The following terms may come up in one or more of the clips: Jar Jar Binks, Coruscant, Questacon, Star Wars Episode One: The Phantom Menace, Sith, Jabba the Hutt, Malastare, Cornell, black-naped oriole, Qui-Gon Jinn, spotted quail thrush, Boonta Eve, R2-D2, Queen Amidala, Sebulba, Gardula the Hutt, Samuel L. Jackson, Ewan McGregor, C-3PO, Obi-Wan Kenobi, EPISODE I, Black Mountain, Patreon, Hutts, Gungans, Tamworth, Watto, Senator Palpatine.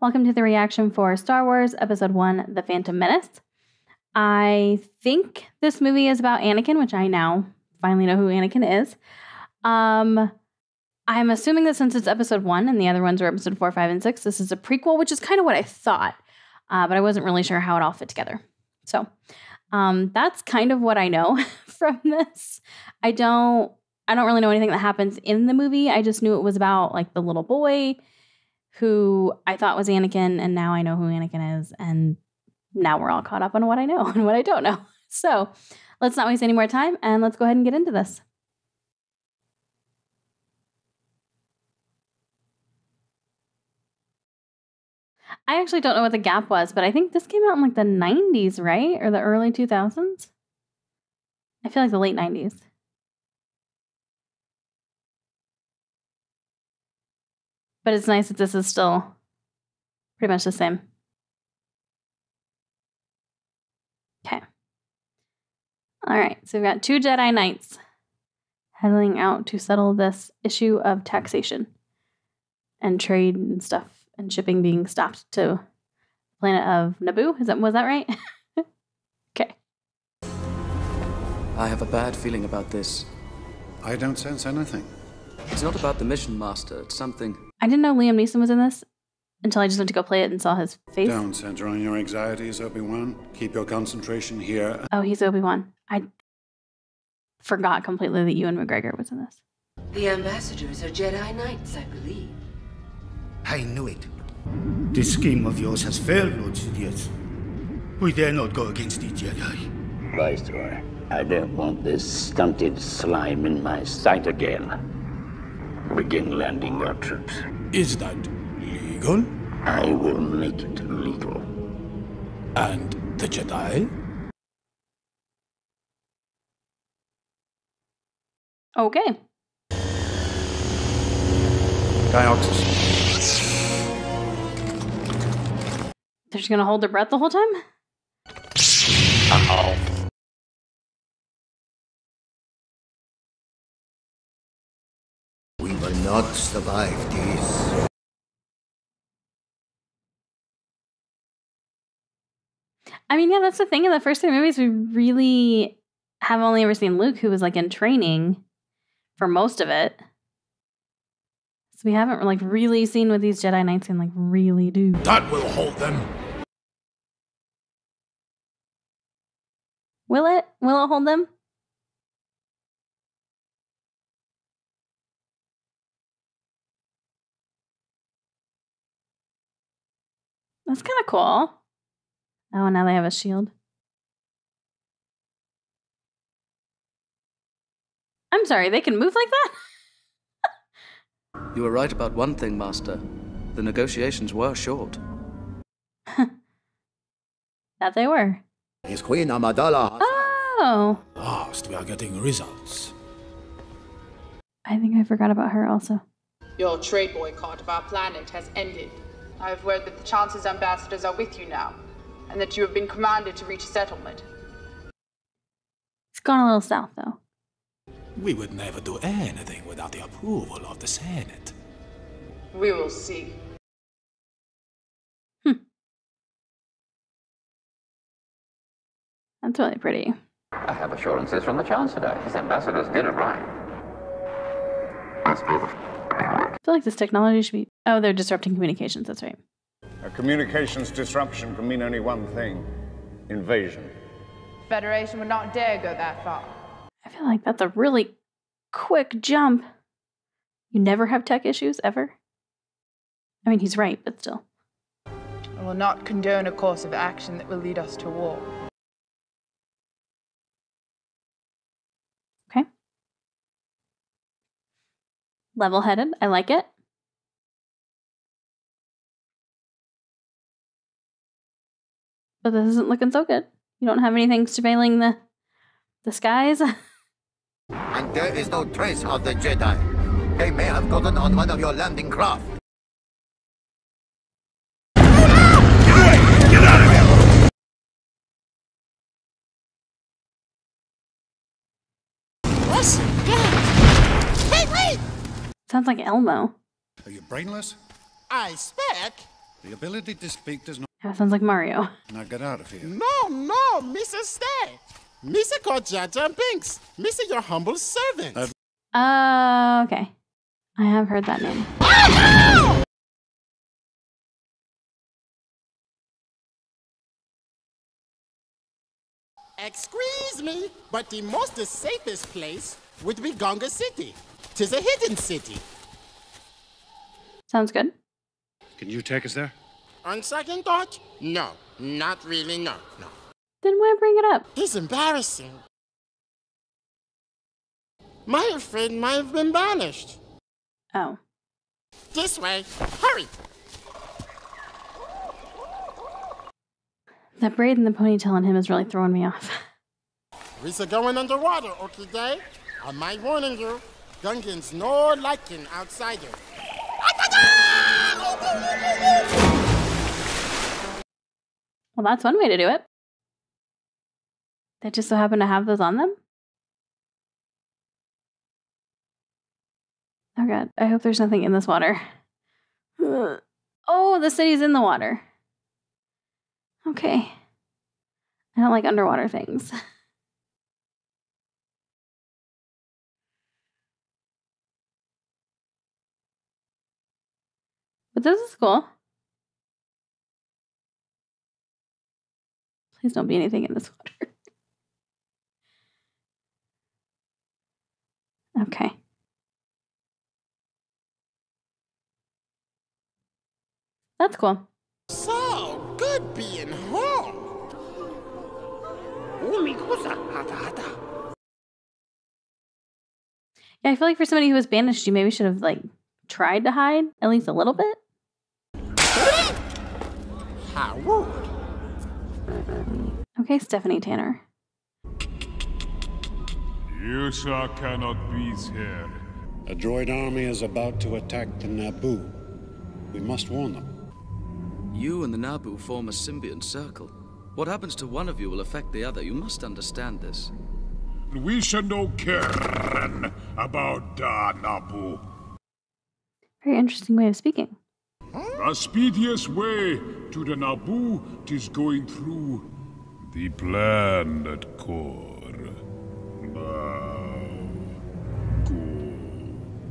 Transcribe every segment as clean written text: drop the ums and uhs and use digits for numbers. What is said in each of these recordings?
Welcome to the reaction for Star Wars Episode One: The Phantom Menace. I think this movie is about Anakin, which I now finally know who Anakin is. I'm assuming that since it's Episode One and the other ones are Episode 4, 5, and 6, this is a prequel, which is kind of what I thought, but I wasn't really sure how it all fit together. So that's kind of what I know from this. I don't really know anything that happens in the movie. I just knew it was about like the little boy who I thought was Anakin, and now I know who Anakin is, and now we're all caught up on what I know and what I don't know. So let's not waste any more time, and let's go ahead and get into this. I actually don't know what the gap was, but I think this came out in like the 90s, right? Or the early 2000s? I feel like the late 90s. But it's nice that this is still pretty much the same. Okay. All right, so we've got two Jedi Knights heading out to settle this issue of taxation and trade and stuff. And shipping being stopped to the planet of Naboo. Was that right? Okay. I have a bad feeling about this. I don't sense anything. It's not about the mission, Master. It's something. I didn't know Liam Neeson was in this until I just went to go play it and saw his face. Don't center on your anxieties, Obi-Wan. Keep your concentration here. Oh, he's Obi-Wan. I forgot completely that Ewan McGregor was in this. The ambassadors are Jedi Knights, I believe. I knew it. This scheme of yours has failed, Lord Sidious. We dare not go against the Jedi. Viceroy, I don't want this stunted slime in my sight again. Begin landing your troops. Is that legal? I will make it legal. And the Jedi? Okay. Dioxys. They're just gonna hold their breath the whole time? Uh-oh. We will not survive this. I mean, yeah, that's the thing. In the first 3 movies, we really have only ever seen Luke, who was like in training for most of it. So we haven't like really seen what these Jedi Knights can like really do. That will hold them. Will it? Will it hold them? That's kind of cool. Oh, now they have a shield. I'm sorry, they can move like that? You were right about one thing, Master. The negotiations were short. That they were. His Queen Amidala. Oh! Last, we are getting results. I think I forgot about her also. Your trade boycott of our planet has ended. I have word that the Chancellor's ambassadors are with you now, and that you have been commanded to reach a settlement. It's gone a little south, though. We would never do anything without the approval of the Senate. We will see. That's really pretty. I have assurances from the Chancellor. His ambassadors did arrive. I feel like this technology should be... Oh, they're disrupting communications. That's right. A communications disruption can mean only one thing. Invasion. Federation would not dare go that far. I feel like that's a really quick jump. You never have tech issues, ever? I mean, he's right, but still. I will not condone a course of action that will lead us to war. Okay. Level-headed. I like it. But this isn't looking so good. You don't have anything surveilling the skies. And there is no trace of the Jedi. They may have gotten on one of your landing craft. Get out of here! What's that? Hey, wait! Sounds like Elmo. Are you brainless? I speak The ability to speak does not... That sounds like Mario. Now get out of here. No, no, Misa, stay. Misa called Jar Jar Binks. Misa, your humble servant. Okay. I have heard that name. Oh, no! Excuse me, but the most safest place would be Gunga City. Tis a hidden city. Sounds good. Can you take us there? On second thought, no. Not really, no, no. Then why bring it up? It's embarrassing. My afraid might have been banished. Oh. This way. Hurry! That braid and the ponytail on him is really throwing me off. We're going underwater, okay, day? I might warning you. Gungans no liking outsiders. Well, that's one way to do it. They just so happen to have those on them? Oh god, I hope there's nothing in this water. Oh, the city's in the water. Okay. I don't like underwater things. But this is cool. Please don't be anything in this water. Okay. That's cool. So good being home. Yeah, I feel like for somebody who was banished, you maybe should have like tried to hide at least a little bit. Howard. Okay, Stephanie Tanner. You sure cannot be here. A droid army is about to attack the Naboo. We must warn them. You and the Naboo form a symbiont circle. What happens to one of you will affect the other. You must understand this. We should not care about Naboo. Very interesting way of speaking. The speediest way to the Naboo is going through the planet core.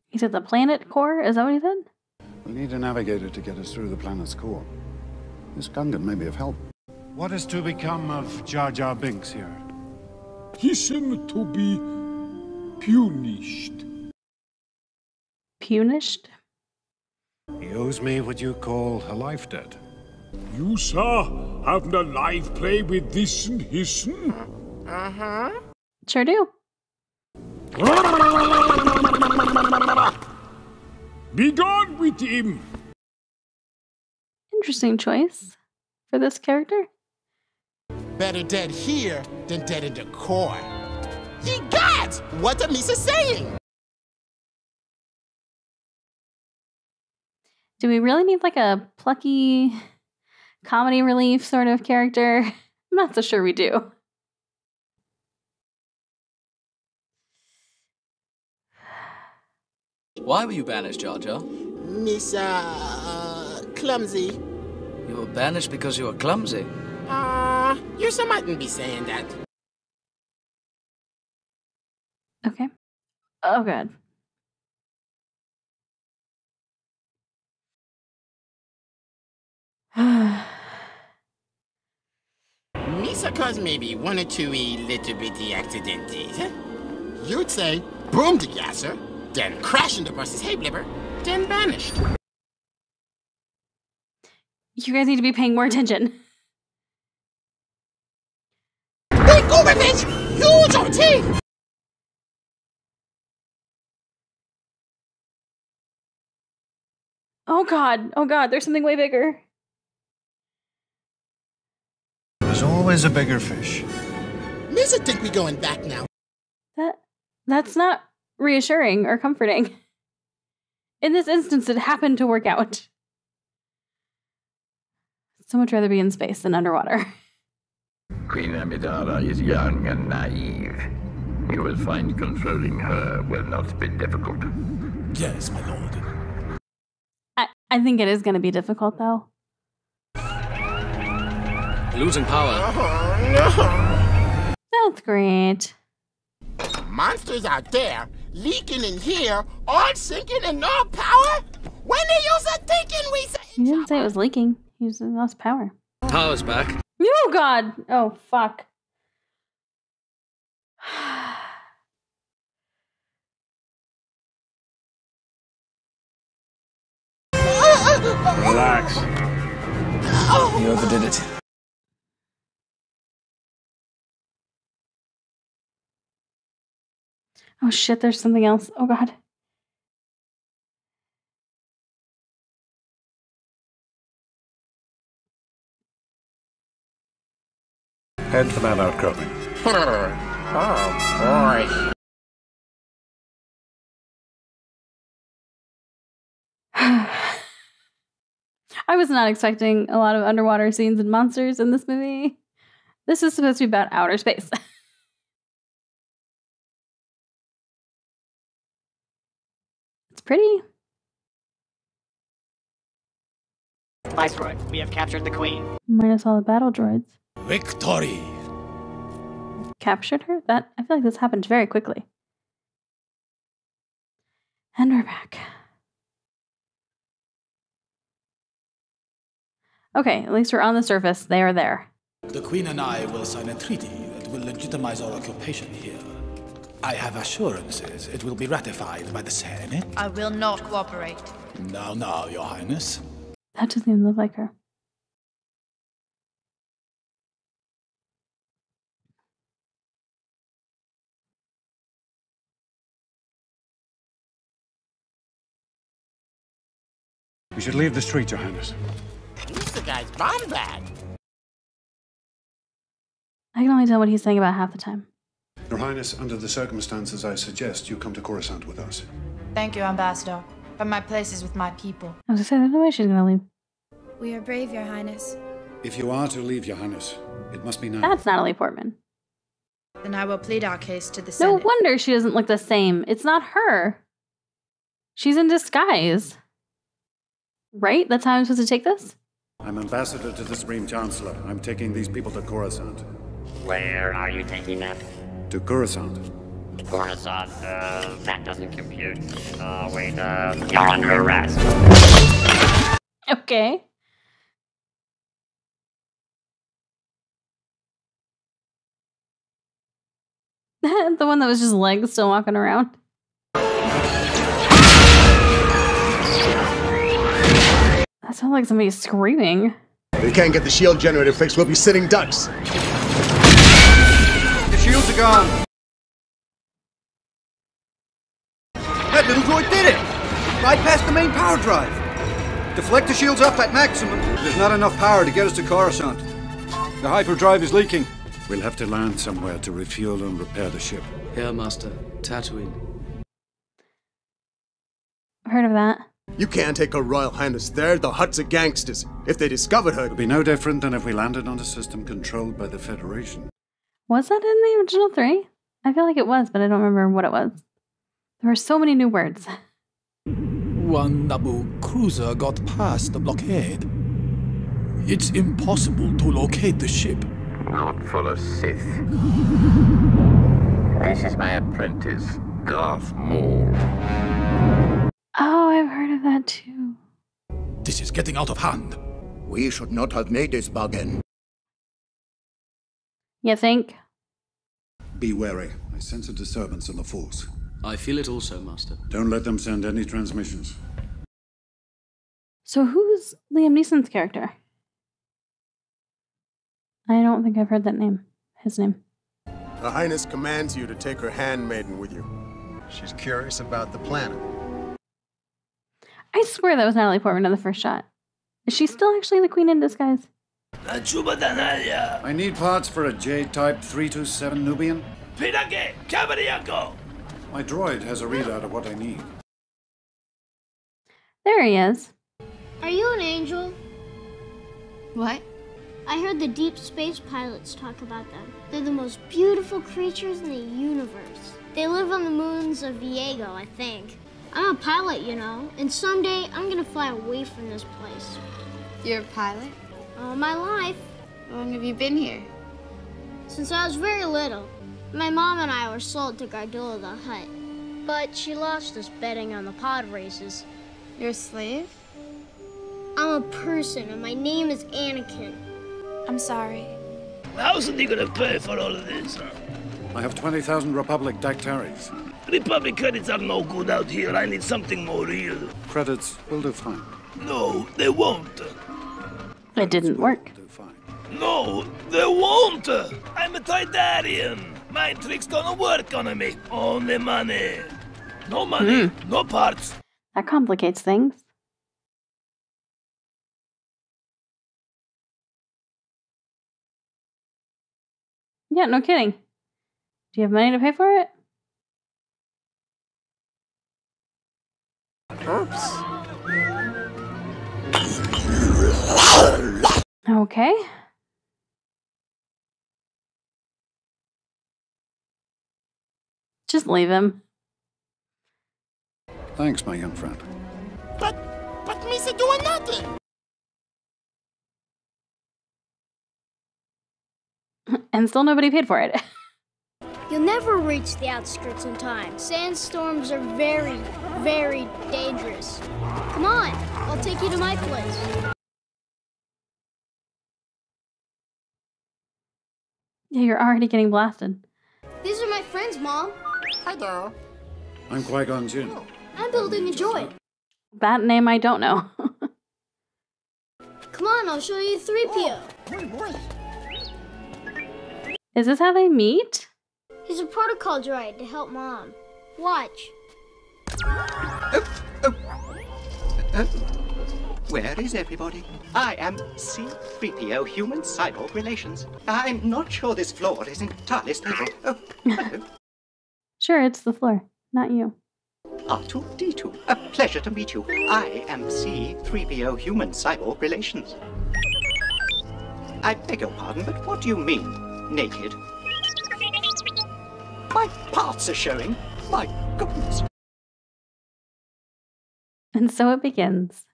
He said the planet core? Is that what he said? We need a navigator to get us through the planet's core. This Gungan may be of help. What is to become of Jar Jar Binks here? He seemed to be punished. Punished? He owes me what you call a life debt. You, sir, have no life play with this and his? Uh-huh. Sure do. Be gone with him! Interesting choice for this character. Better dead here than dead in the core. Ye gods! What the Misa saying? Do we really need like a plucky comedy relief sort of character? I'm not so sure we do. Why were you banished, Jar Jar? Misa, clumsy. You were banished because you were clumsy? You so mightn't be saying that. Okay. Oh, God. Misa caused maybe one or two little bitty accidents. You'd say, boom the gasser, then crash into buses, hey blibber, then vanished. You guys need to be paying more attention. Big over, bitch! Huge on teeth! Oh god, there's something way bigger. There's always a bigger fish. Misa think we going back now. That's not reassuring or comforting. In this instance, it happened to work out. I'd so much rather be in space than underwater. Queen Amidala is young and naive. You will find controlling her will not be difficult. Yes, my lord. I think it is going to be difficult, though. Losing power. No. Sounds great. Monsters out there, leaking in here, all sinking and no power? When they use a thinking, we say. He didn't say it was leaking. He was lost power. Power's back. Oh, God. Oh, fuck. Relax. You overdid it. Oh shit, there's something else. Oh god. Head for that outcropping. Oh boy. I was not expecting a lot of underwater scenes and monsters in this movie. This is supposed to be about outer space. It's pretty. Viceroy, we have captured the Queen. Minus all the battle droids. Victory! Captured her? That, I feel like this happened very quickly. And we're back. Okay, at least we're on the surface. They are there. The Queen and I will sign a treaty that will legitimize our occupation here. I have assurances it will be ratified by the Senate. I will not cooperate. Now, now, Your Highness. That doesn't even look like her. We should leave the street, Your Highness. The guy's bomb bag. I can only tell what he's saying about half the time. Your Highness, under the circumstances, I suggest you come to Coruscant with us. Thank you, Ambassador. But my place is with my people. I was gonna say, there's no way she's gonna leave. We are brave, Your Highness. If you are to leave, Your Highness, it must be now. That's Natalie Portman. Then I will plead our case to the Senate. No wonder she doesn't look the same. It's not her. She's in disguise. Right? That's how I'm supposed to take this? I'm ambassador to the Supreme Chancellor. I'm taking these people to Coruscant. Where are you taking them? To Coruscant. Coruscant? That doesn't compute. Wait, you're under arrest. Okay. The one that was just legs still walking around. That sounds like somebody screaming. If we can't get the shield generator fixed, we'll be sitting ducks. The shields are gone. That little droid did it! Right past the main power drive. Deflect the shields up at maximum. There's not enough power to get us to Coruscant. The hyperdrive is leaking. We'll have to land somewhere to refuel and repair the ship. Here, Master. Tatooine. I've heard of that. You can't take her Royal Highness there. The Hutts are gangsters. If they discovered her, it'd be no different than if we landed on a system controlled by the Federation. Was that in the original three? I feel like it was, but I don't remember what it was. There were so many new words. One Naboo cruiser got past the blockade. It's impossible to locate the ship. Not full of Sith. This is my apprentice, Darth Maul. Oh, I've heard of that too. This is getting out of hand. We should not have made this bargain. You think? Be wary. I sense a disturbance in the Force. I feel it also, Master. Don't let them send any transmissions. So who's Liam Neeson's character? I don't think I've heard that name. His name. Her Highness commands you to take her handmaiden with you. She's curious about the planet. I swear that was Natalie Portman in the first shot. Is she still actually the Queen in disguise? I need parts for a J-type 327 Nubian. My droid has a readout of what I need. There he is. Are you an angel? What? I heard the deep space pilots talk about them. They're the most beautiful creatures in the universe. They live on the moons of Viego, I think. I'm a pilot, you know, and someday I'm gonna fly away from this place. You're a pilot? All my life. How long have you been here? Since I was very little. My mom and I were sold to Gardula the Hutt, but she lost us betting on the pod races. You're a slave? I'm a person, and my name is Anakin. I'm sorry. How's he gonna pay for all of this? I have 20,000 Republic DAC tariffs. Republic credits are no good out here. I need something more real. Credits will do fine. No, they won't. It didn't work. No, they won't! I'm a Tidarian. My trick's gonna work on me. Only money. No money, no parts. That complicates things. Yeah, no kidding. Do you have money to pay for it? Oops. Okay. Just leave him. Thanks, my young friend. But Misa doing nothing. And still nobody paid for it. You'll never reach the outskirts in time. Sandstorms are very, very dangerous. Come on, I'll take you to my place. Yeah, you're already getting blasted. These are my friends, Mom. Hi, girl. I'm Qui-Gon Jinn. Oh, I'm building a droid. That name I don't know. Come on, I'll show you 3PO. Oh, is this how they meet? He's a protocol droid to help Mom. Watch. Where is everybody? I am C-3PO, Human Cyborg Relations. I'm not sure this floor is entirely stable. Oh, hello. Sure, it's the floor, not you. R2-D2, a pleasure to meet you. I am C-3PO, Human Cyborg Relations. I beg your pardon, but what do you mean, naked? My parts are showing. My goodness. And so it begins.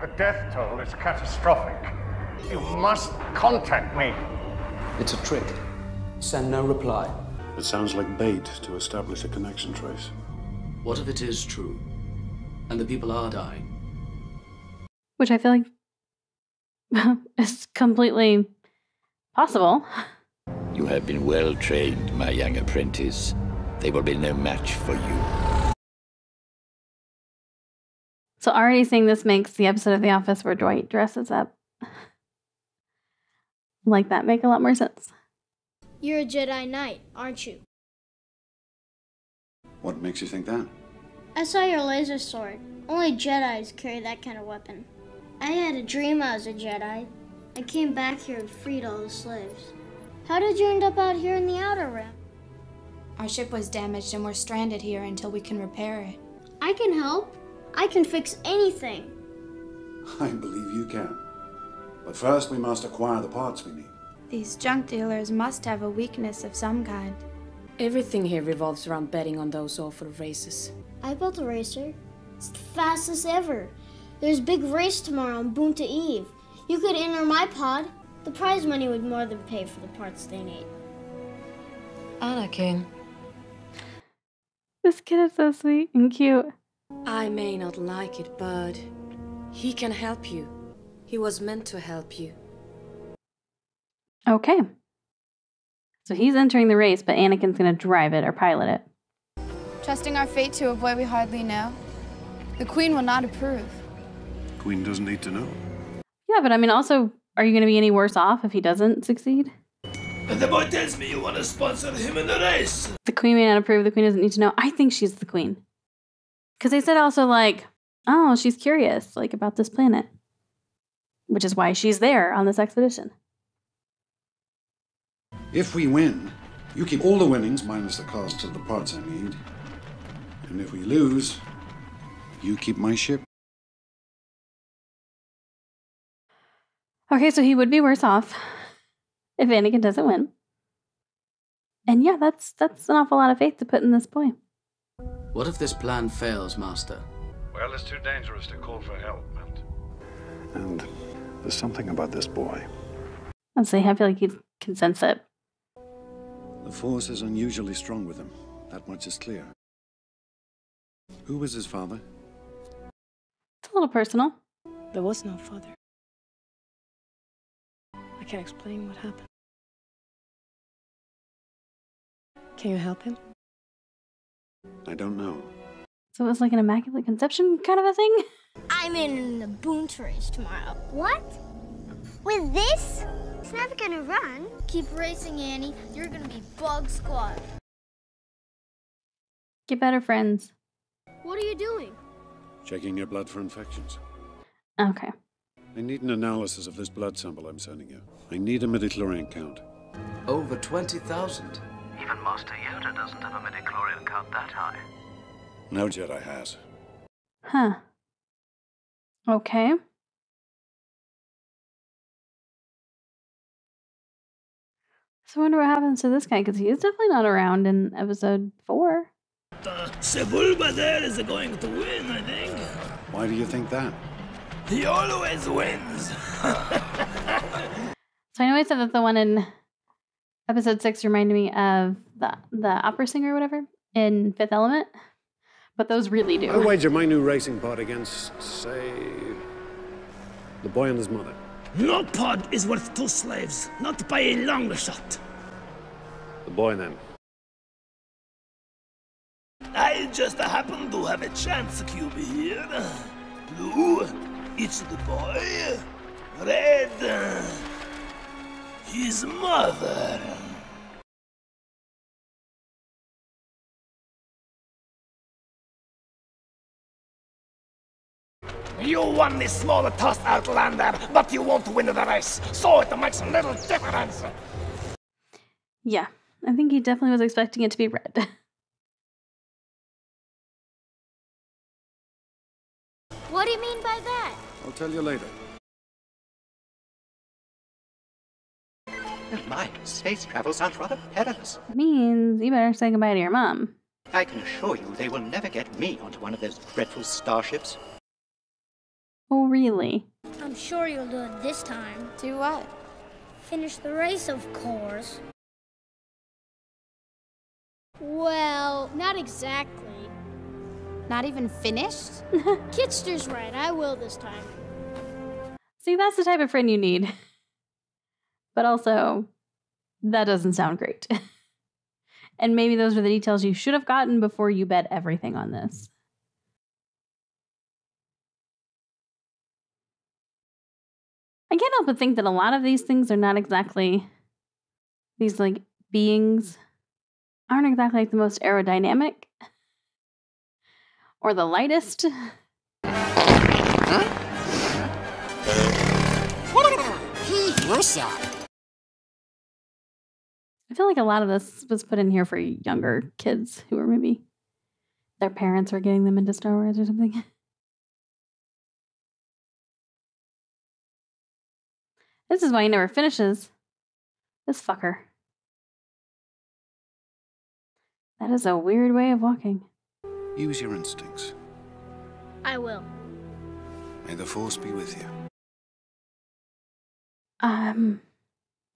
The death toll is catastrophic. You must contact me. It's a trick. Send no reply. It sounds like bait to establish a connection trace. What if it is true? And the people are dying? Which I feel like is completely possible. You have been well trained, my young apprentice. They will be no match for you. So already seeing this makes the episode of The Office where Dwight dresses up like that make a lot more sense. You're a Jedi Knight, aren't you? What makes you think that? I saw your laser sword. Only Jedis carry that kind of weapon. I had a dream I was a Jedi. I came back here and freed all the slaves. How did you end up out here in the Outer Rim? Our ship was damaged and we're stranded here until we can repair it. I can help. I can fix anything. I believe you can. But first we must acquire the parts we need. These junk dealers must have a weakness of some kind. Everything here revolves around betting on those awful races. I built a racer. It's the fastest ever. There's a big race tomorrow on Boonta Eve. You could enter my pod. The prize money would more than pay for the parts they need. Anakin. This kid is so sweet and cute. I may not like it, but he can help you. He was meant to help you. Okay. So he's entering the race, but Anakin's gonna drive it or pilot it. Trusting our fate to a boy we hardly know. The Queen will not approve. Queen doesn't need to know. Yeah, but I mean, also, are you gonna be any worse off if he doesn't succeed? But the boy tells me you want to sponsor him in the race. The Queen may not approve. The Queen doesn't need to know. I think she's the Queen. Because they said also, like, oh, she's curious, like, about this planet. Which is why she's there on this expedition. If we win, you keep all the winnings minus the cost of the parts I need. And if we lose, you keep my ship. Okay, so he would be worse off if Anakin doesn't win. And yeah, that's an awful lot of faith to put in this boy. What if this plan fails, Master? Well, it's too dangerous to call for help, Mant. And there's something about this boy. And so I feel like he can sense it. The Force is unusually strong with him. That much is clear. Who was his father? It's a little personal. There was no father. I can't explain what happened. Can you help him? I don't know. So it was like an immaculate conception kind of a thing? I'm in the Boonta race tomorrow. What? With this? It's never gonna run. Keep racing, Annie. You're gonna be Bug Squad. Get better friends. What are you doing? Checking your blood for infections. Okay. I need an analysis of this blood sample I'm sending you. I need a midichlorian count. Over 20,000. Even Master Yoda doesn't have a midichlorian count that high. No Jedi has. Huh. Okay. So I wonder what happens to this guy, because he is definitely not around in episode 4. Sebulba there is going to win, I think. Why do you think that? He always wins. So I know I said that the one in episode 6 reminded me of the opera singer or whatever in Fifth Element, but those really do. I wager my new racing pod against, say, the boy and his mother. No pod is worth 2 slaves, not by a long shot. The boy then. I just happen to have a chance cube here. Blue, it's the boy. Red, his mother. You won this small toss, Outlander, but you won't win the race, so it makes a little difference. Yeah, I think he definitely was expecting it to be red. What do you mean by that? I'll tell you later. My space travel sounds rather perilous. It means you better say goodbye to your mom. I can assure you they will never get me onto one of those dreadful starships. Oh, really? I'm sure you'll do it this time. Do what? Finish the race, of course. Well, not exactly. Not even finished? Kitster's right, I will this time. See, that's the type of friend you need. But also, that doesn't sound great. And maybe those were the details you should have gotten before you bet everything on this. I can't help but think that a lot of these things are not exactly... These, like, beings aren't exactly like the most aerodynamic. Or the lightest. I feel like a lot of this was put in here for younger kids who were maybe... Their parents were getting them into Star Wars or something. This is why he never finishes. This fucker. That is a weird way of walking. Use your instincts. I will. May the Force be with you.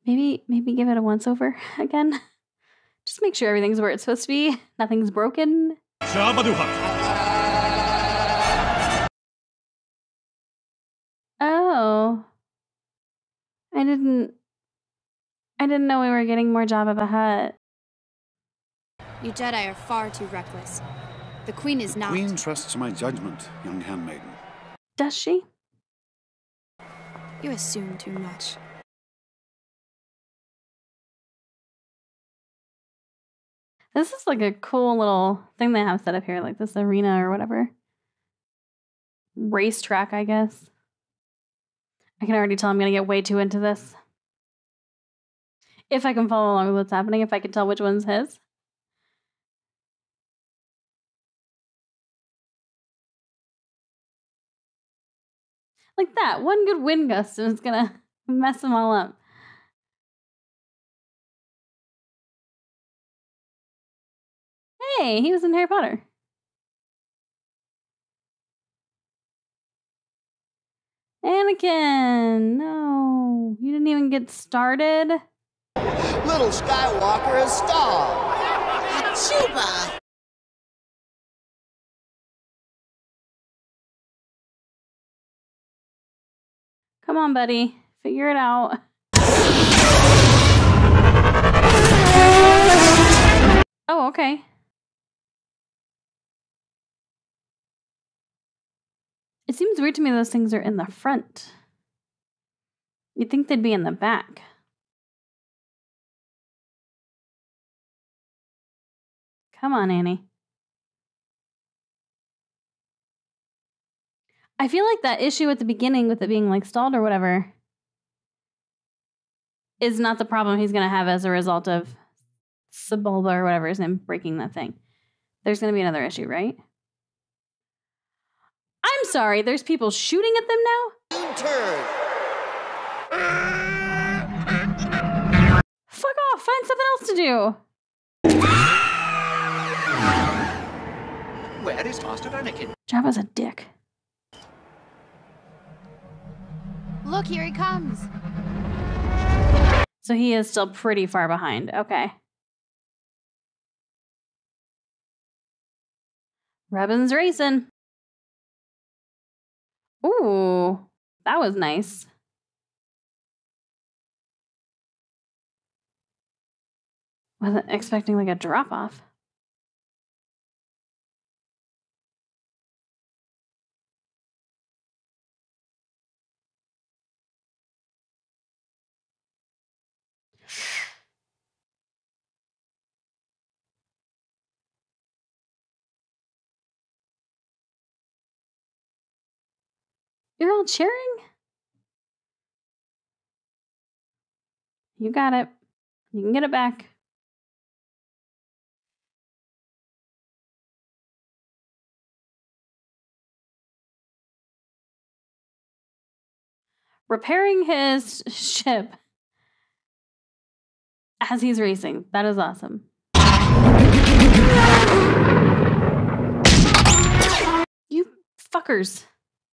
Maybe give it a once-over again. Just make sure everything's where it's supposed to be. Nothing's broken. Jabba the Hutt. Oh. I didn't know we were getting more Jabba the Hutt. You Jedi are far too reckless. The Queen is not. The Queen trusts my judgment, young handmaiden. Does she? You assume too much. This is like a cool little thing they have set up here, like this arena or whatever. Racetrack, I guess. I can already tell I'm going to get way too into this. If I can follow along with what's happening, if I can tell which one's his. Like that, one good wind gust and it's gonna mess them all up. Hey, he was in Harry Potter. Anakin, no, you didn't even can get started. Little Skywalker is stalled. Chuba. Come on, buddy. Figure it out. Oh, okay. It seems weird to me those things are in the front. You'd think they'd be in the back. Come on, Annie. I feel like that issue at the beginning with it being like stalled or whatever is not the problem he's going to have as a result of Sebulba or whatever his name breaking that thing. There's going to be another issue, right? I'm sorry, there's people shooting at them now? Turn. Fuck off, find something else to do. Where is Master Anakin? Jabba's a dick. Look, here he comes. So he is still pretty far behind. Okay. Revan's racing. Ooh, that was nice. Wasn't expecting like a drop off. You're all cheering? You got it. You can get it back. Repairing his ship as he's racing. That is awesome. You fuckers.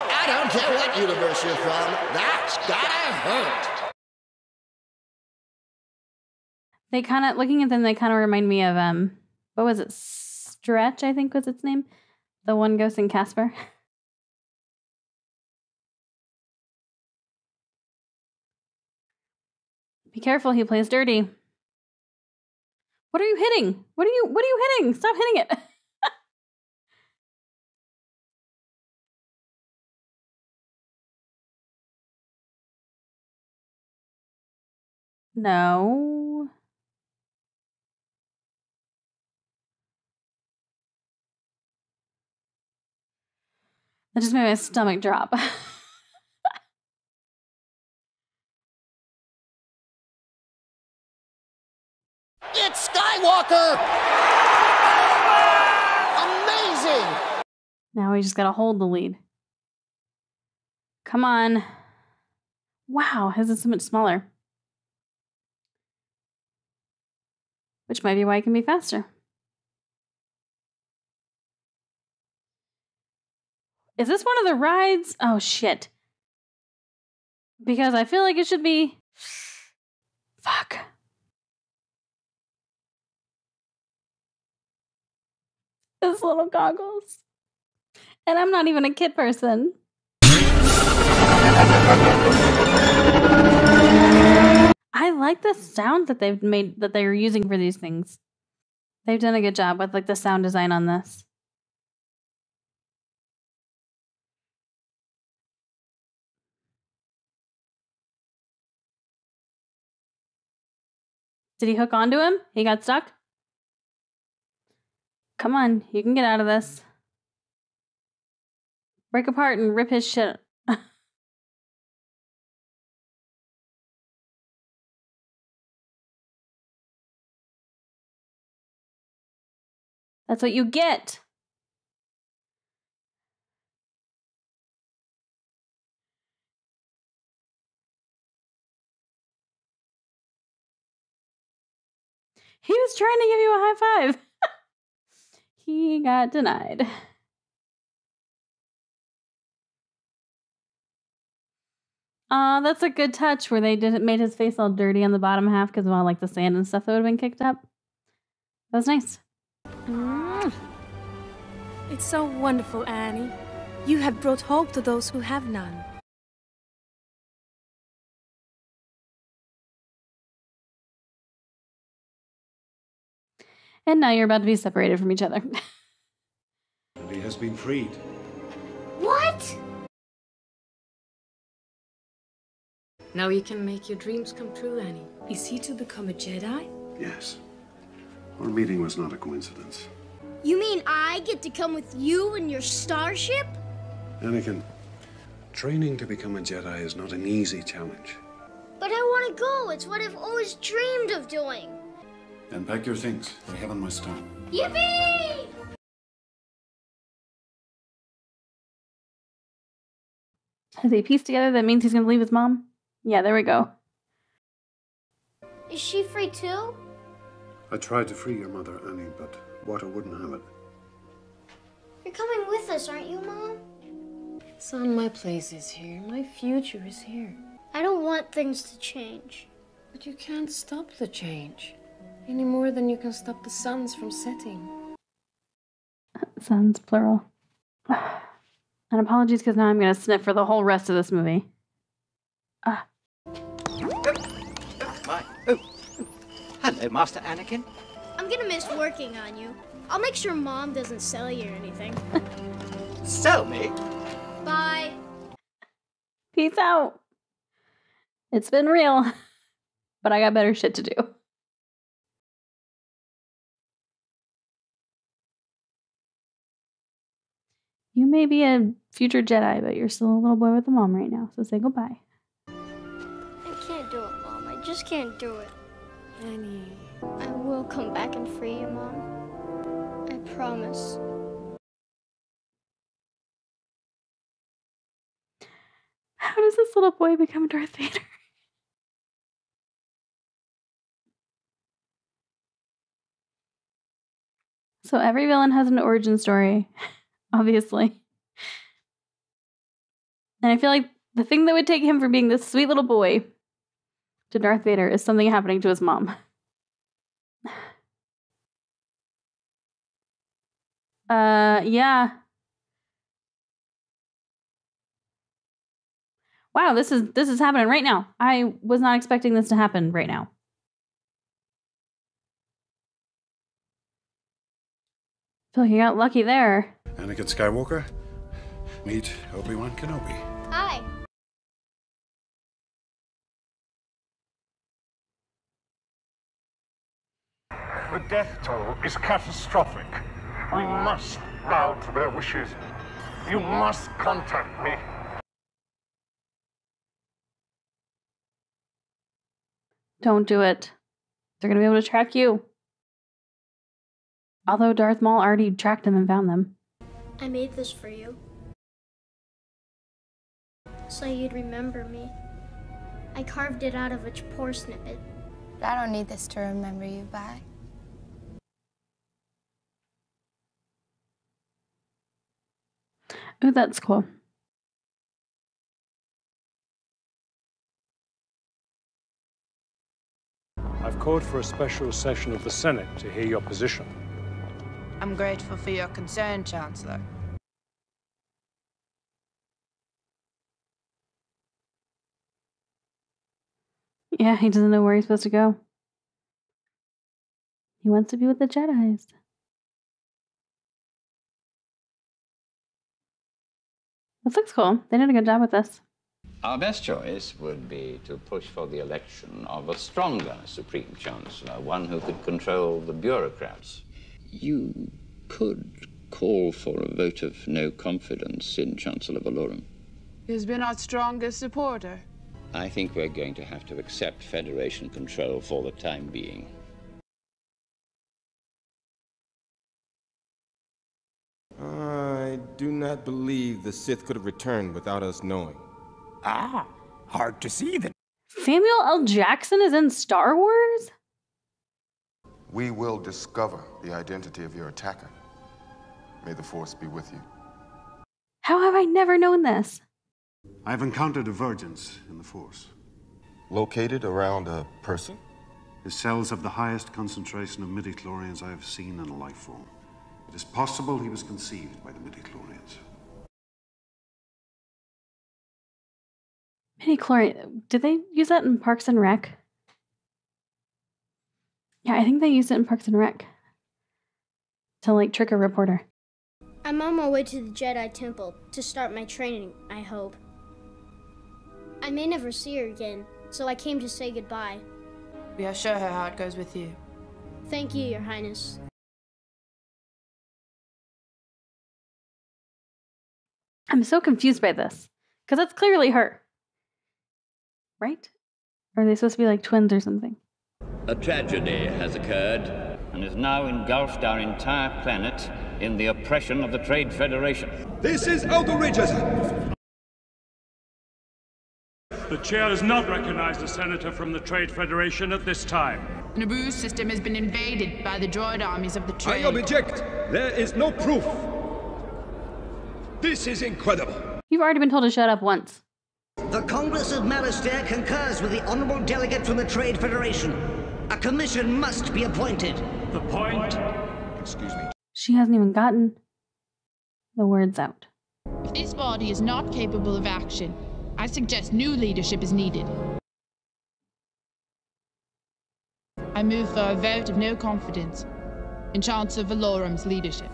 I don't care what universe you're from, that's gotta hurt. They kind of, looking at them, they kind of remind me of, what was it? Stretch, I think was its name. The one ghost in Casper. Be careful, he plays dirty. What are you hitting? What are you hitting? Stop hitting it. No. That just made my stomach drop. It's Skywalker! Amazing! Now we just gotta hold the lead. Come on. Wow, his is so much smaller. Which might be why it can be faster. Is this one of the rides? Oh, shit. Because I feel like it should be... Fuck. His little goggles. And I'm not even a kid person. I like the sound that they've made, that they're using for these things. They've done a good job with like the sound design on this. Did he hook onto him? He got stuck? Come on, you can get out of this. Break apart and rip his shit. That's what you get. He was trying to give you a high five. He got denied. That's a good touch where they made his face all dirty on the bottom half because of all like the sand and stuff that would have been kicked up. That was nice. It's so wonderful, Annie. You have brought hope to those who have none. And now you're about to be separated from each other. And he has been freed. What? Now you can make your dreams come true, Annie. Is he to become a Jedi? Yes. Our meeting was not a coincidence. You mean I get to come with you and your starship? Anakin, training to become a Jedi is not an easy challenge. But I want to go. It's what I've always dreamed of doing. Then pack your things. We haven't much time. Yippee! Has they pieced together? That means he's going to leave his mom? Yeah, there we go. Is she free too? I tried to free your mother, Annie, but Watto wouldn't have it. You're coming with us, aren't you, Mom? Son, my place is here. My future is here. I don't want things to change. But you can't stop the change. Any more than you can stop the suns from setting. Suns, plural. And apologies, because now I'm going to sniff for the whole rest of this movie. Hello, Master Anakin. I'm going to miss working on you. I'll make sure Mom doesn't sell you or anything. Sell me? Bye. Peace out. It's been real, but I got better shit to do. You may be a future Jedi, but you're still a little boy with a mom right now, so say goodbye. I can't do it, Mom. I just can't do it. Annie. I will come back and free you, Mom. I promise. How does this little boy become Darth Vader? So every villain has an origin story. Obviously. And I feel like the thing that would take him from being this sweet little boy to Darth Vader is something happening to his mom. Yeah. Wow, this is happening right now. I was not expecting this to happen right now. I feel like you got lucky there. Anakin Skywalker, meet Obi-Wan Kenobi. Hi. The death toll is catastrophic. We must bow to their wishes. You must contact me. Don't do it. They're going to be able to track you. Although Darth Maul already tracked them and found them. I made this for you. So you'd remember me. I carved it out of a poor snippet. But I don't need this to remember you by. Oh, that's cool. I've called for a special session of the Senate to hear your position. I'm grateful for your concern, Chancellor. Yeah, he doesn't know where he's supposed to go. He wants to be with the Jedis. This looks cool. They did a good job with this. Our best choice would be to push for the election of a stronger Supreme Chancellor, one who could control the bureaucrats. You could call for a vote of no confidence in Chancellor Valorum. He's been our strongest supporter. I think we're going to have to accept Federation control for the time being. I do not believe the Sith could have returned without us knowing. Ah, hard to see that. Samuel L. Jackson is in Star Wars? We will discover the identity of your attacker. May the Force be with you. How have I never known this? I have encountered divergence in the Force. Located around a person? The cells have the highest concentration of midichlorians I have seen in a life form. It is possible he was conceived by the midichlorians. Midichlorian, did they use that in Parks and Rec? Yeah, I think they used it in Parks and Rec. To, like, trick a reporter. I'm on my way to the Jedi Temple to start my training, I hope. I may never see her again, so I came to say goodbye. We are sure her heart goes with you. Thank you, Your Highness. I'm so confused by this, because that's clearly her. Right? Or are they supposed to be like twins or something? A tragedy has occurred and is now engulfed our entire planet in the oppression of the Trade Federation. This is outrageous! The chair does not recognize the senator from the Trade Federation at this time. Naboo's system has been invaded by the droid armies of the Trade. I object! There is no proof! This is incredible! You've already been told to shut up once. The Congress of Malastare concurs with the honorable delegate from the Trade Federation. A commission must be appointed. The point? Excuse me. She hasn't even gotten the words out. This body is not capable of action. I suggest new leadership is needed. I move for a vote of no confidence in Chancellor Valorum's leadership.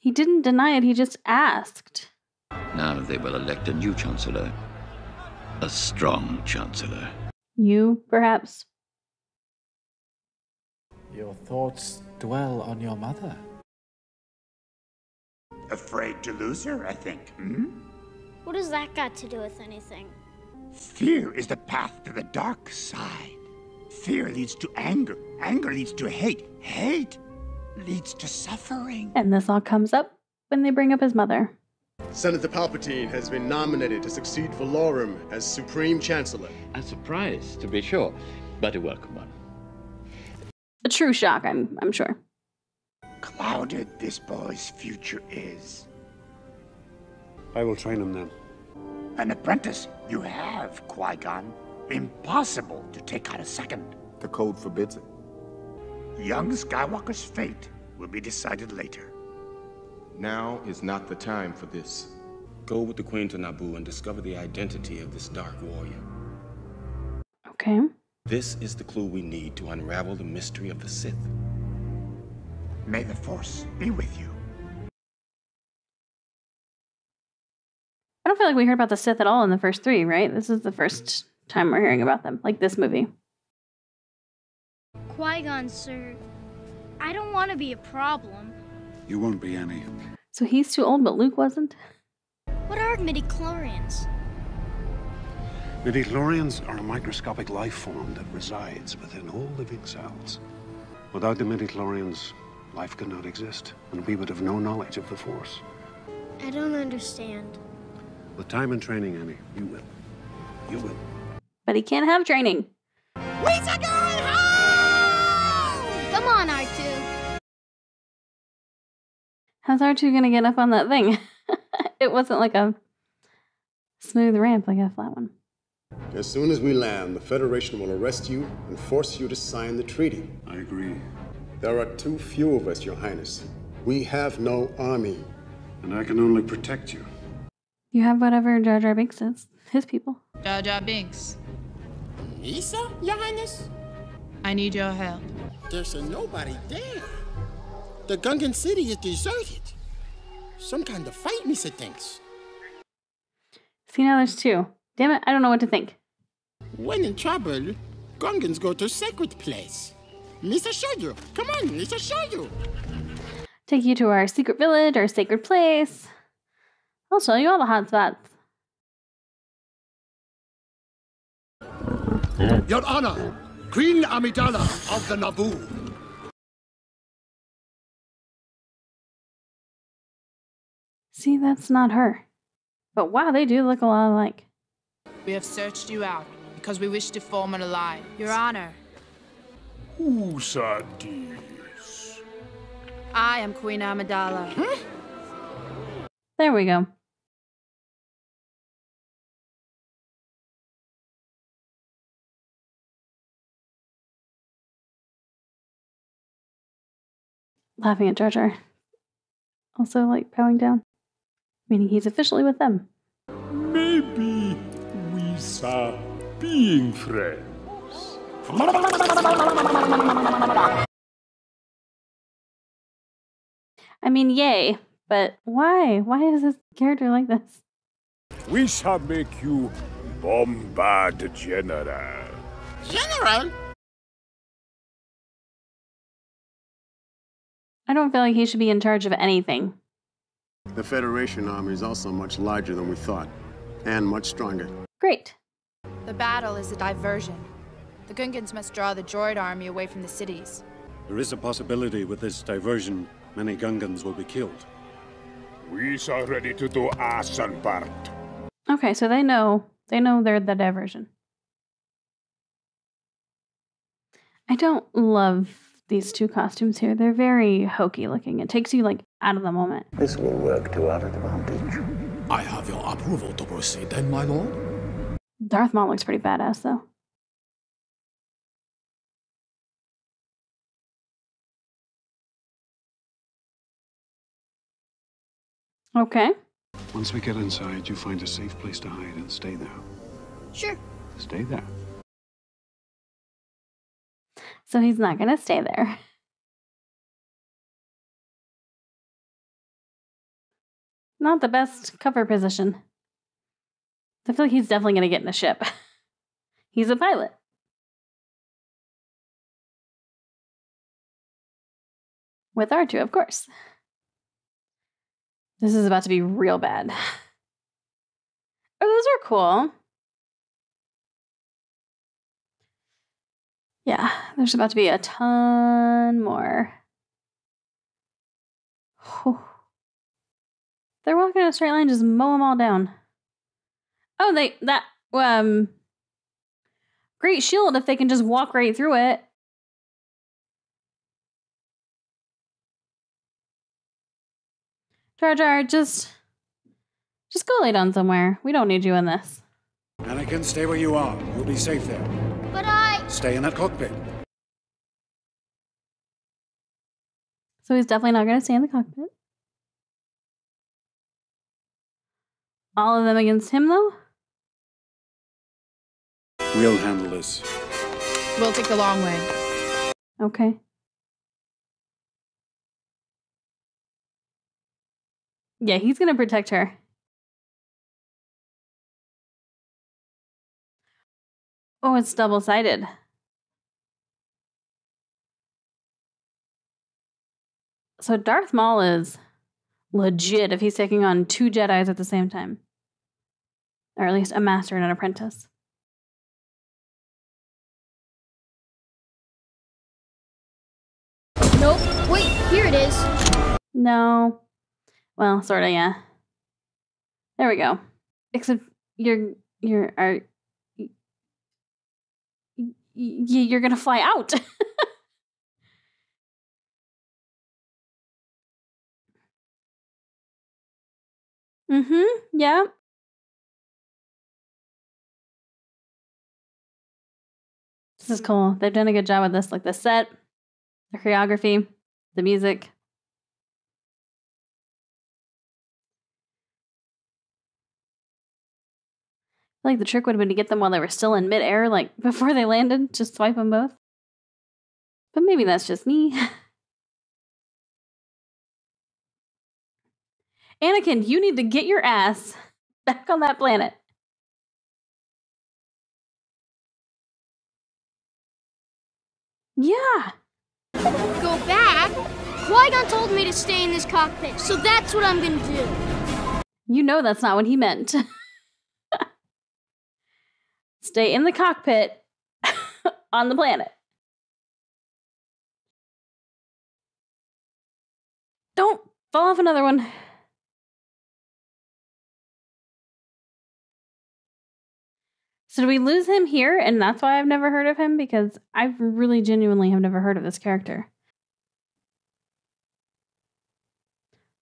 He didn't deny it, he just asked. Now they will elect a new Chancellor. A strong Chancellor. You, perhaps? Your thoughts dwell on your mother. Afraid to lose her, I think. Hmm? What does that got to do with anything? Fear is the path to the dark side. Fear leads to anger. Anger leads to hate. Hate leads to suffering. And this all comes up when they bring up his mother. Senator Palpatine has been nominated to succeed Valorum as Supreme Chancellor. A surprise, to be sure, but a welcome one. A true shock, I'm sure. Clouded this boy's future is. I will train him then. An apprentice you have, Qui-Gon. Impossible to take out a second. The code forbids it. Young Skywalker's fate will be decided later. Now is not the time for this. Go with the Queen to Naboo and discover the identity of this dark warrior. Okay. This is the clue we need to unravel the mystery of the Sith. May the Force be with you. I don't feel like we heard about the Sith at all in the first three, right? This is the first time we're hearing about them, like this movie. Qui-Gon, sir, I don't want to be a problem. You won't be any. So he's too old, but Luke wasn't? What are midichlorians? Midichlorians are a microscopic life form that resides within all living cells. Without the midichlorians, life could not exist, and we would have no knowledge of the Force. I don't understand. With time and training, Annie, you will. You will. But he can't have training. We should go home! Come on, R2. How's R2 gonna get up on that thing? It wasn't like a smooth ramp, like a flat one. As soon as we land, the Federation will arrest you and force you to sign the treaty. I agree. There are too few of us, Your Highness. We have no army. And I can only protect you. You have whatever Jar Jar Binks is. His people. Jar Jar Binks. Misa, Your Highness? I need your help. There's nobody there. The Gungan City is deserted. Some kind of fight, Misa thinks. See, now there's two. Damn it, I don't know what to think. When in trouble, Gungans go to sacred place. Mr. Show you. Come on, Mr. Show you. Take you to our secret village, our sacred place. I'll show you all the hot spots. Your Honor, Queen Amidala of the Naboo. See, that's not her. But wow, they do look a lot alike. We have searched you out because we wish to form an alliance. Your Honor. Who's this? I am Queen Amidala. There we go. Laughing at Jar Jar. Also, like, bowing down. Meaning he's officially with them. Maybe we saw being friends. I mean, yay. But why? Why is this character like this? We shall make you Bombard General. General? I don't feel like he should be in charge of anything. The Federation army is also much larger than we thought, and much stronger. Great. The battle is a diversion. The Gungans must draw the droid army away from the cities. There is a possibility with this diversion, many Gungans will be killed. We are ready to do our part. Okay, so they know they're the diversion. I don't love these two costumes here. They're very hokey looking. It takes you, like, out of the moment. This will work to our advantage. I have your approval to proceed then, my lord. Darth Maul looks pretty badass, though. Okay. Once we get inside, you find a safe place to hide and stay there. Sure. Stay there. So he's not going to stay there. Not the best cover position. I feel like he's definitely going to get in a ship. He's a pilot. With R2, of course. This is about to be real bad. Oh, those are cool. Yeah, there's about to be a ton more. Oh. They're walking in a straight line, just mow them all down. Oh, great shield if they can just walk right through it. Jar Jar, just go lay down somewhere. We don't need you in this. Anakin, stay where you are. You'll be safe there. But I... Stay in that cockpit. So he's definitely not going to stay in the cockpit. All of them against him, though? We'll handle this. We'll take the long way. Okay. Yeah, he's going to protect her. Oh, it's double-sided. So Darth Maul is legit if he's taking on two Jedis at the same time. Or at least a master and an apprentice. Nope. Wait, here it is. No. Well, sort of, yeah. There we go. Except you're gonna fly out. Yeah. This is cool. They've done a good job with this, like the set, the choreography, the music. I feel like the trick would have been to get them while they were still in midair, like before they landed, just swipe them both. But maybe that's just me. Anakin, you need to get your ass back on that planet. Yeah. Go back? Qui-Gon told me to stay in this cockpit, so that's what I'm gonna do. You know that's not what he meant. Stay in the cockpit on the planet. Don't fall off another one. So do we lose him here? And that's why I've never heard of him, because I really genuinely have never heard of this character.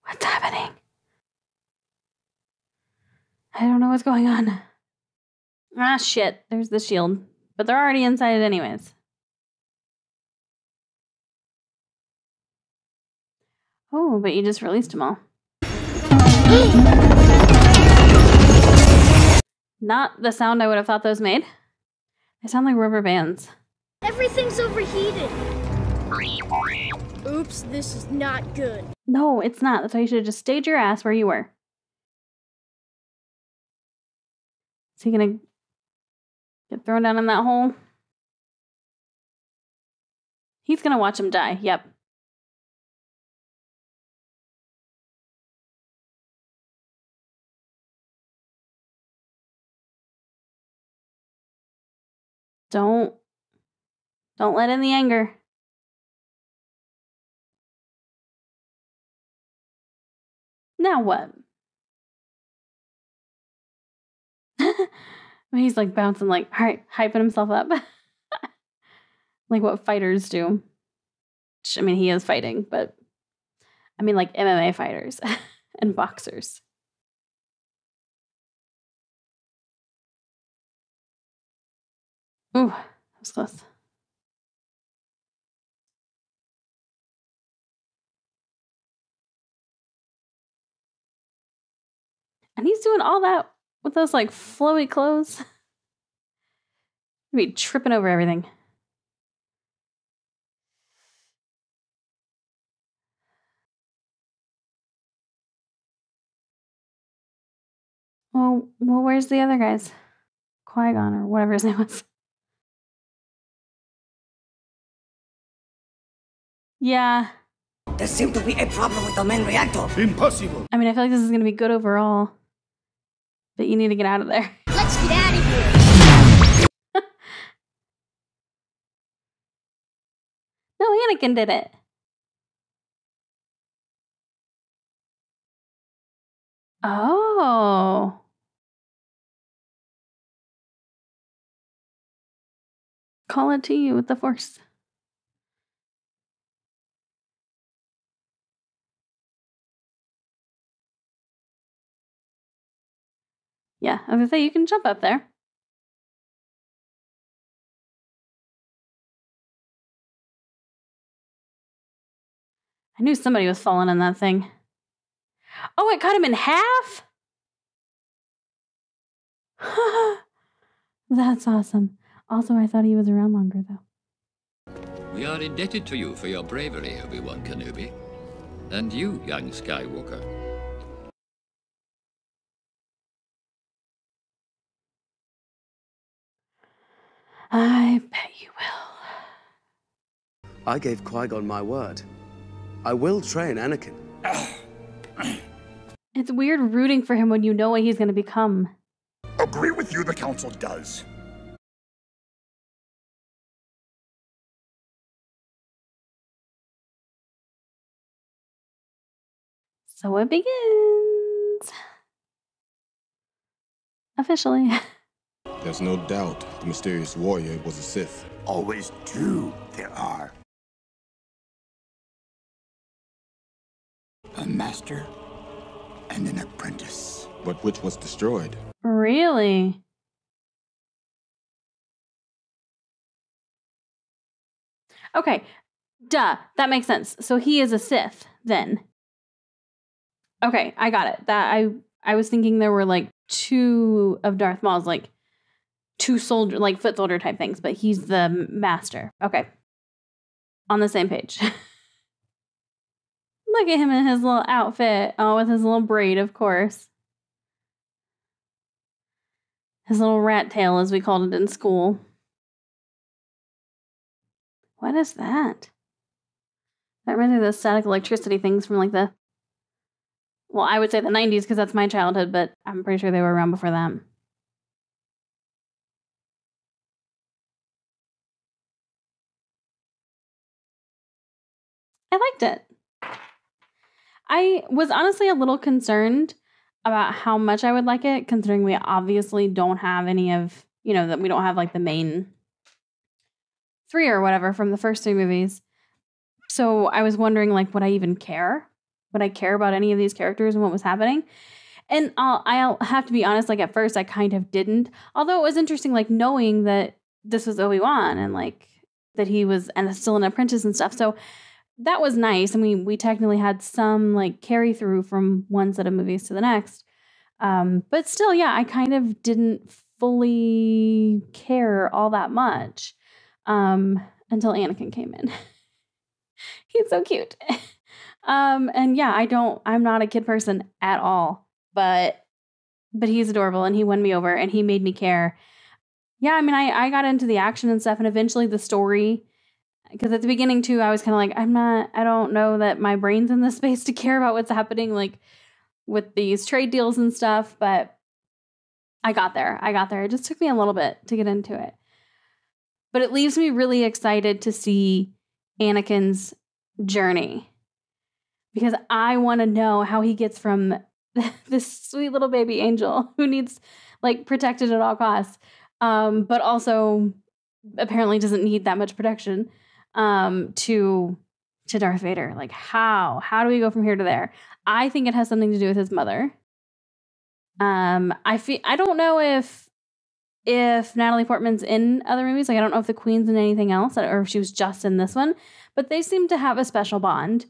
What's happening? I don't know what's going on. Ah, shit. There's the shield. But they're already inside it anyways. Oh, but you just released them all. Not the sound I would have thought those made. They sound like rubber bands. Everything's overheated. Oops, this is not good. No, it's not. That's why you should have just stayed your ass where you were. Is he gonna get thrown down in that hole? He's gonna watch him die, yep. Don't let in the anger. Now what? He's like bouncing, like, all right, hyping himself up. Like what fighters do. I mean, he is fighting, but I mean, like MMA fighters and boxers. Ooh, that was close. And he's doing all that with those, like, flowy clothes. He'd be tripping over everything. Well, where's the other guys? Qui-Gon or whatever his name was. Yeah. There seems to be a problem with the main reactor. Impossible. I mean, I feel like this is going to be good overall. But you need to get out of there. Let's get out of here. No, Anakin did it. Oh. Call it to you with the Force. Yeah, I was gonna say, you can jump up there. I knew somebody was falling on that thing. Oh, it cut him in half? That's awesome. Also, I thought he was around longer, though. We are indebted to you for your bravery, Obi-Wan Kenobi. And you, young Skywalker. I bet you will. I gave Qui-Gon my word. I will train Anakin. It's weird rooting for him when you know what he's going to become. Agree with you, the Council does. So it begins. Officially. There's no doubt the mysterious warrior was a Sith. Always two there are. A master and an apprentice. But which was destroyed? Really? Okay. Duh. That makes sense. So he is a Sith then. Okay. I got it. That I was thinking there were like two of Darth Maul's, like, two soldier, like foot soldier type things, but he's the master. Okay. On the same page. Look at him in his little outfit. Oh, with his little braid, of course. His little rat tail, as we called it in school. What is that? That reminds me of those static electricity things from like the, well, I would say the 90s because that's my childhood, but I'm pretty sure they were around before that. I liked it. I was honestly a little concerned about how much I would like it, considering we obviously don't have any of you know, that we don't have like the main three or whatever from the first three movies. So I was wondering, like, would I even care? Would I care about any of these characters and what was happening? And I'll have to be honest, like, at first I kind of didn't. Although it was interesting, like, knowing that this was Obi-Wan and, like, that he was and still an apprentice and stuff. So that was nice. I mean, we technically had some, like, carry-through from one set of movies to the next. But still, yeah, I kind of didn't fully care all that much until Anakin came in. He's so cute. And yeah, I'm not a kid person at all, but he's adorable and he won me over and he made me care. Yeah. I mean, I got into the action and stuff and eventually the story, because at the beginning too, I was kind of like, I don't know that my brain's in the space to care about what's happening, like with these trade deals and stuff, but I got there. It just took me a little bit to get into it, but it leaves me really excited to see Anakin's journey, because I want to know how he gets from this sweet little baby angel who needs, like, protected at all costs, but also apparently doesn't need that much protection, to Darth Vader. Like, how do we go from here to there? I think it has something to do with his mother. I don't know if Natalie Portman's in other movies. Like, I don't know if the Queen's in anything else or if she was just in this one, but they seem to have a special bond.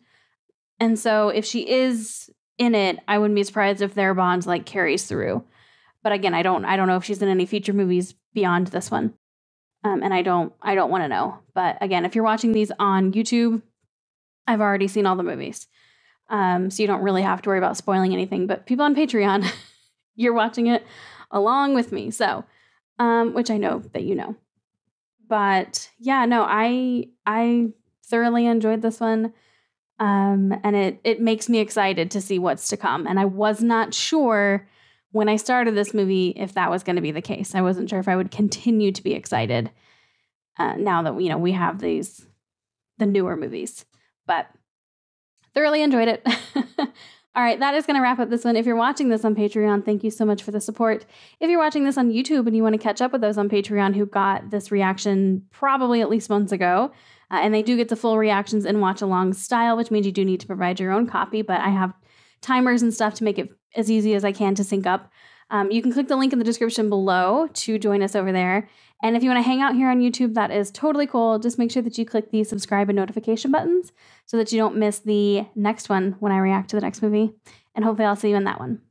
And so if she is in it, I wouldn't be surprised if their bond, like, carries through. But again, I don't know if she's in any future movies beyond this one. And I don't want to know. But again, if you're watching these on YouTube, I've already seen all the movies. So you don't really have to worry about spoiling anything, but people on Patreon, you're watching it along with me. So, which I know that you know, but yeah, no, I thoroughly enjoyed this one, and it makes me excited to see what's to come. And I was not sure when I started this movie if that was going to be the case. I wasn't sure if I would continue to be excited now that, you know, we have the newer movies, but thoroughly enjoyed it. All right, that is going to wrap up this one. If you're watching this on Patreon, thank you so much for the support. If you're watching this on YouTube and you want to catch up with those on Patreon who got this reaction probably at least months ago, and they do get the full reactions and watch-along style, which means you do need to provide your own copy, but I have timers and stuff to make it as easy as I can to sync up. You can click the link in the description below to join us over there. And if you want to hang out here on YouTube, that is totally cool. Just make sure that you click the subscribe and notification buttons so that you don't miss the next one when I react to the next movie. And hopefully I'll see you in that one.